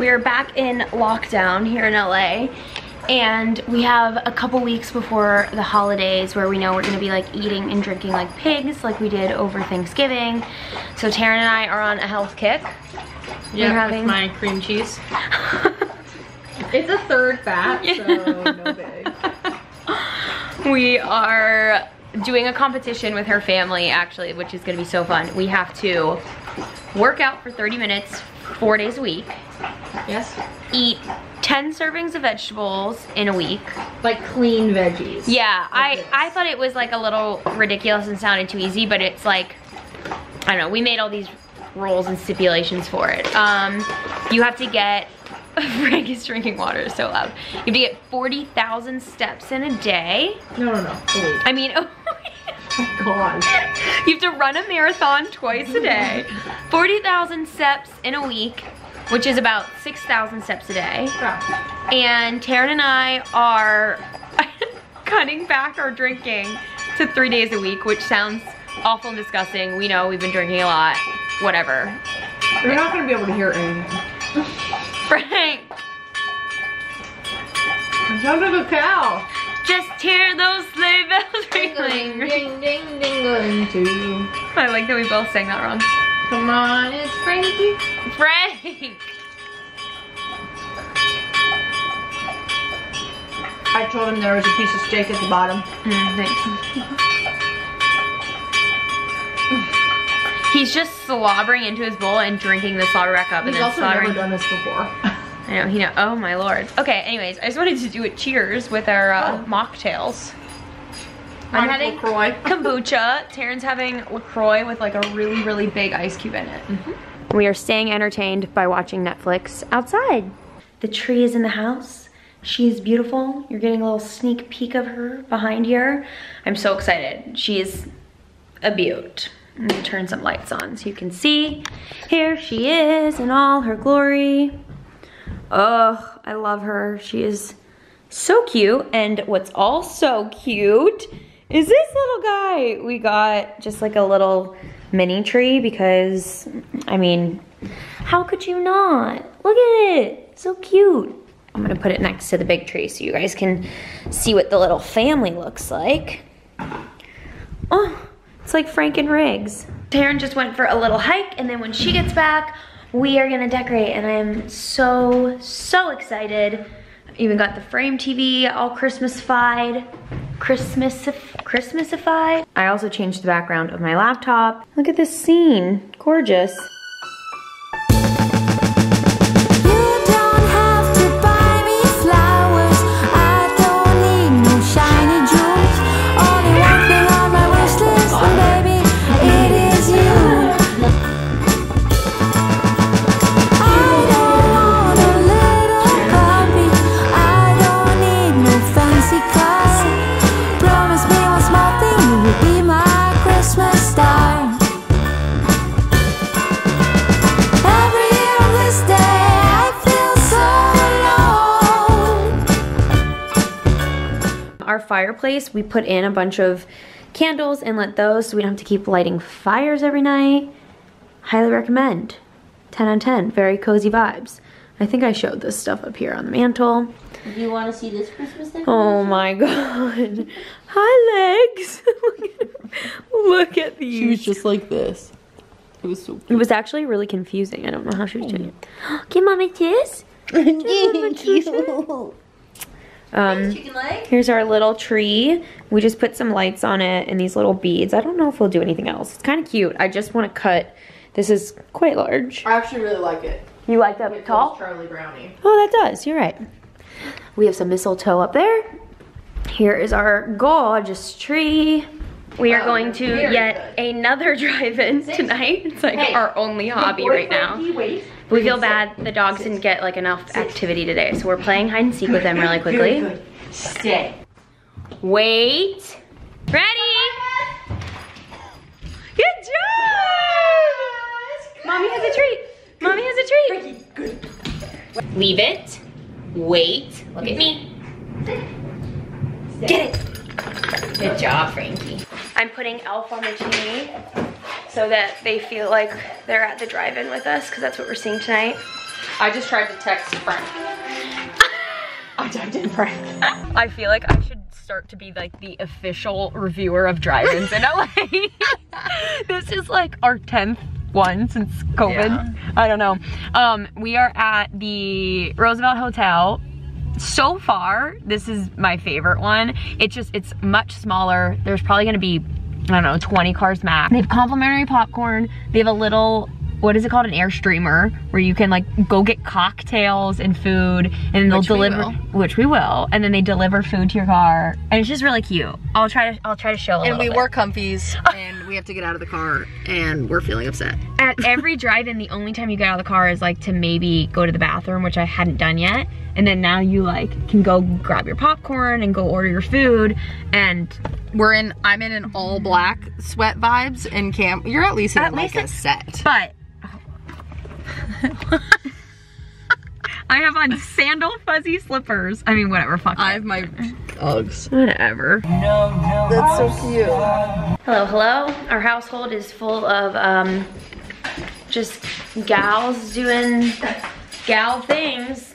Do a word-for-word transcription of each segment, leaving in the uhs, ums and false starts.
We are back in lockdown here in L A, and we have a couple weeks before the holidays where we know we're gonna be like eating and drinking like pigs like we did over Thanksgiving. So Taryn and I are on a health kick. Yeah, with having... my cream cheese. It's a third fat, so no big. We are doing a competition with her family actually, which is gonna be so fun. We have to work out for thirty minutes, four days a week. Yes. Eat ten servings of vegetables in a week. Like clean veggies. Yeah, like I, I thought it was like a little ridiculous and sounded too easy, but it's like, I don't know, we made all these rules and stipulations for it. Um, you have to get, Frank is drinking water, so loud. You have to get forty thousand steps in a day. No, no, no, wait. I mean, oh my God. You have to run a marathon twice a day. forty thousand steps in a week, which is about six thousand steps a day. Wow. And Taryn and I are cutting back our drinking to three days a week, which sounds awful and disgusting. We know, we've been drinking a lot, whatever. You're not gonna be able to hear anything. Frank! It sounds like a cow. Just hear those sleigh bells ringling. Ding, ding, ding, ding, ding. I like that we both sang that wrong. Come on, it's Frankie. Frank! I told him there was a piece of steak at the bottom. Mm, thanks. He's just slobbering into his bowl and drinking the slobber back up. He's and then also slobbering. Never done this before. I know, he know. Oh my Lord. Okay, anyways, I just wanted to do a cheers with our uh, oh. mocktails. I'm, I'm having LaCroix. Kombucha. Taryn's having LaCroix with like a really, really big ice cube in it. Mm-hmm. We are staying entertained by watching Netflix outside. The tree is in the house. She is beautiful. You're getting a little sneak peek of her behind here. I'm so excited. She is a beaut. I'm gonna turn some lights on so you can see. Here she is in all her glory. Oh, I love her. She is so cute. And what's also cute is this little guy. We got just like a little mini tree because, I mean, how could you not? Look at it, so cute. I'm gonna put it next to the big tree so you guys can see what the little family looks like. Oh, it's like Frank and Riggs. Taryn just went for a little hike, and then when she gets back, we are gonna decorate, and I am so, so excited. Even got the frame T V all Christmas-fied. Christmas-if- Christmas-ified. I also changed the background of my laptop. Look at this scene, gorgeous. Fireplace, we put in a bunch of candles and lit those so we don't have to keep lighting fires every night. Highly recommend. ten out of ten. Very cozy vibes. I think I showed this stuff up here on the mantle. Do you want to see this Christmas decoration? Oh my God. Hi, legs. Look at these. She was just like this. It was so cute. It was actually really confusing. I don't know how she was doing it. Can Mommy kiss? Can Mommy kiss? Um, here's our little tree. We just put some lights on it and these little beads. I don't know if we'll do anything else. It's kind of cute. I just want to cut. This is quite large. I actually really like it. You like that it tall? Charlie Brownie. Oh, that does. You're right. We have some mistletoe up there. Here is our gorgeous tree. We are oh, going to yet good. another drive-in tonight. It's like hey, our only hobby right now. Wait. We feel bad the dogs Sit. didn't get like enough Sit. activity today, so we're playing hide and seek good. with them really quickly. Good. Good. Stay. Wait. Ready? Good job! Good. Mommy has a treat. Good. Mommy has a treat. Good. Good. Leave it. Wait. Look at me. Stay. Get it. Good job, Frankie. I'm putting Elf on the chimney so that they feel like they're at the drive-in with us because that's what we're seeing tonight. I just tried to text Frank. I typed in Frank. I feel like I should start to be like the official reviewer of drive-ins in L A. This is like our tenth one since COVID. Yeah. I don't know. Um, we are at the Roosevelt Hotel. So far, this is my favorite one. It's just, it's much smaller. There's probably gonna be, I don't know, twenty cars max. They have complimentary popcorn. They have a little, what is it called? An air streamer where you can like go get cocktails and food and they'll deliver, which we will. And then they deliver food to your car. And it's just really cute. I'll try to, I'll try to show a little bit. And we wore comfies and we have to get out of the car and we're feeling upset. At every drive-in, the only time you get out of the car is like to maybe go to the bathroom, which I hadn't done yet. And then now you like can go grab your popcorn and go order your food. And we're in, I'm in an all black sweat vibes and Cam, you're at least in at like least a set. But I have on sandal fuzzy slippers. I mean, whatever, fuck I have it. My Uggs. Whatever. No, no, that's so cute. Hello, hello. Our household is full of um, just gals doing gal things.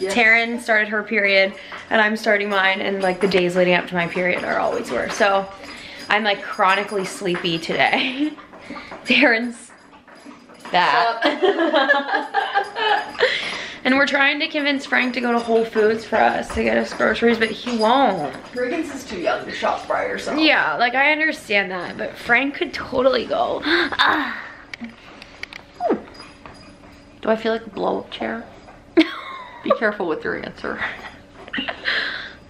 Yes. Taryn started her period and I'm starting mine, and like the days leading up to my period are always worse. So I'm like chronically sleepy today. Taryn's that. And we're trying to convince Frank to go to Whole Foods for us to get us groceries, but he won't. Regan's is too young to shop by herself. Yeah, like I understand that, but Frank could totally go. Ah. Do I feel like a blow-up chair? Be careful with your answer.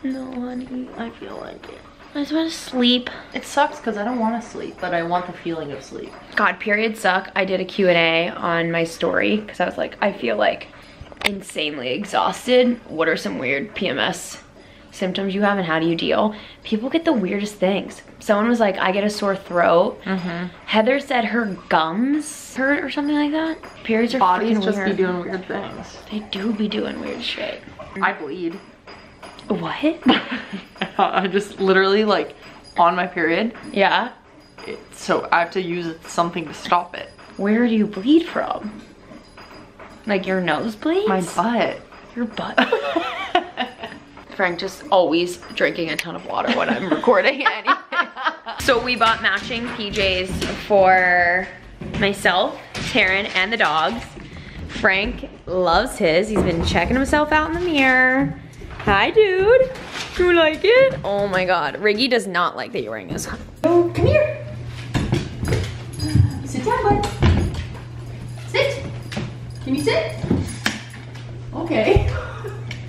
No, honey, I feel like it. I just want to sleep. It sucks because I don't want to sleep, but I want the feeling of sleep. God, periods suck. I did a Q and A on my story because I was like, I feel like insanely exhausted. What are some weird P M S symptoms you have and how do you deal? People get the weirdest things. Someone was like, I get a sore throat. Mm-hmm. Heather said her gums hurt or something like that. Periods are freaking weird. Bodies just be doing weird things. They do be doing weird shit. I bleed. What? I just literally like on my period. Yeah. It, so I have to use something to stop it. Where do you bleed from? Like your nose bleeds? My butt. Your butt. Frank just always drinking a ton of water when I'm recording anything. So we bought matching P Js for myself, Taryn, and the dogs. Frank loves his. He's been checking himself out in the mirror. Hi, dude. You like it? Oh my God. Riggy does not like that you're wearing this one. Oh, come here. Sit down, bud. Sit. Can you sit? Okay.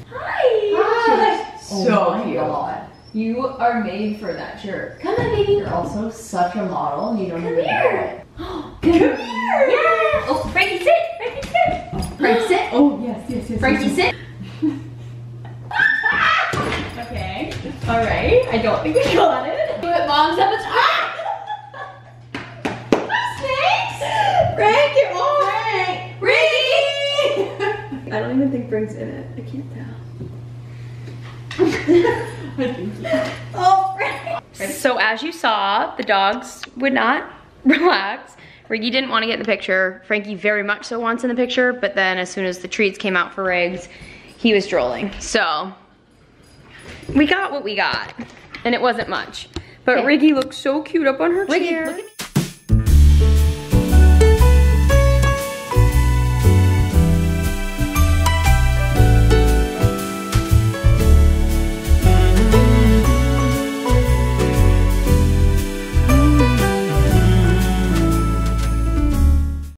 Hi. Hi. So cute. Oh, you are made for that shirt. Come on, baby. You're also such a model. You don't come even here. Know it. Come here. Come here. Yes. Oh, Frankie, sit. Frankie, sit. Oh, Frankie, sit. Oh, yes, yes, yes. Frankie, yes, yes. Sit. Okay. All right. I don't think we got it. But mom's at the top. Snakes. Frank, get more. Frank. Frank. I don't even think Frank's in it. I can't tell. I think he is. Oh, Frank. So as you saw, the dogs would not relax. Riggy didn't want to get in the picture. Frankie very much so wants in the picture. But then as soon as the treats came out for Riggs, he was drooling. So we got what we got, and it wasn't much. But okay. Riggy looks so cute up on her Riggy, chair. Look at